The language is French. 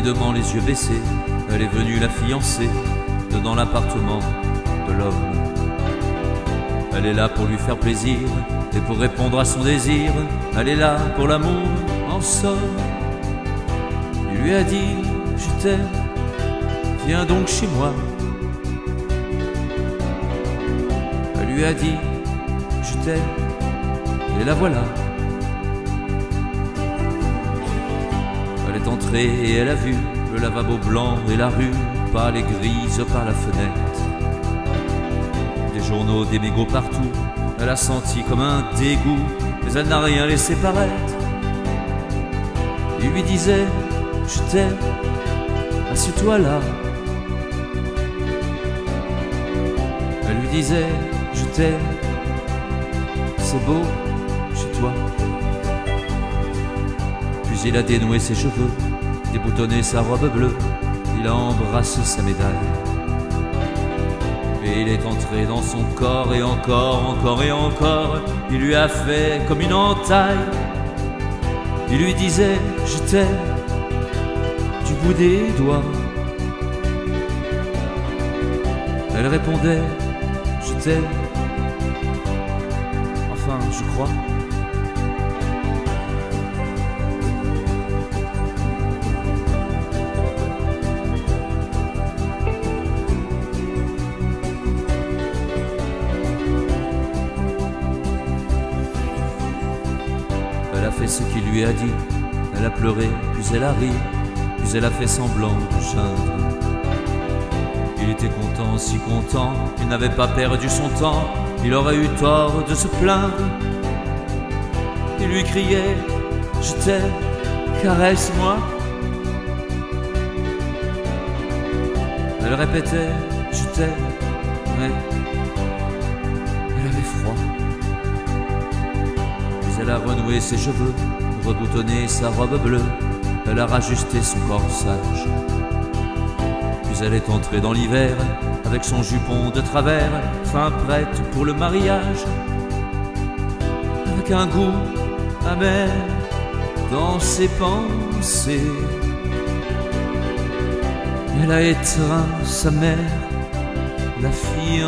timidement les yeux baissés. Elle est venue, la fiancée, de dans l'appartement de l'homme. Elle est là pour lui faire plaisir et pour répondre à son désir. Elle est là pour l'amour, en somme. Il lui a dit: je t'aime, viens donc chez moi. Elle lui a dit: je t'aime, et la voilà. Elle est entrée et elle a vu le lavabo blanc et la rue pâle et grise par la fenêtre. Des journaux, des mégots partout, elle a senti comme un dégoût, mais elle n'a rien laissé paraître. Il lui disait: je t'aime, assieds-toi là. Elle lui disait: je t'aime, c'est beau chez toi. Puis il a dénoué ses cheveux, déboutonné sa robe bleue, il a embrassé sa médaille. Et il est entré dans son corps et encore, encore et encore, il lui a fait comme une entaille. Il lui disait: je t'aime, du bout des doigts. Elle répondait: je t'aime, enfin je crois. Elle a fait ce qu'il lui a dit, elle a pleuré, puis elle a ri, puis elle a fait semblant de geindre. Il était content, si content, il n'avait pas perdu son temps, il aurait eu tort de se plaindre. Il lui criait: je t'aime, caresse-moi. Elle répétait: je t'aime, mais elle avait froid. Puis elle a renoué ses cheveux, reboutonné sa robe bleue, elle a rajusté son corsage. Elle est entrée dans l'hiver avec son jupon de travers, fin prête pour le mariage, avec un goût amer dans ses pensées. Elle a étreint sa mère, la fiancée.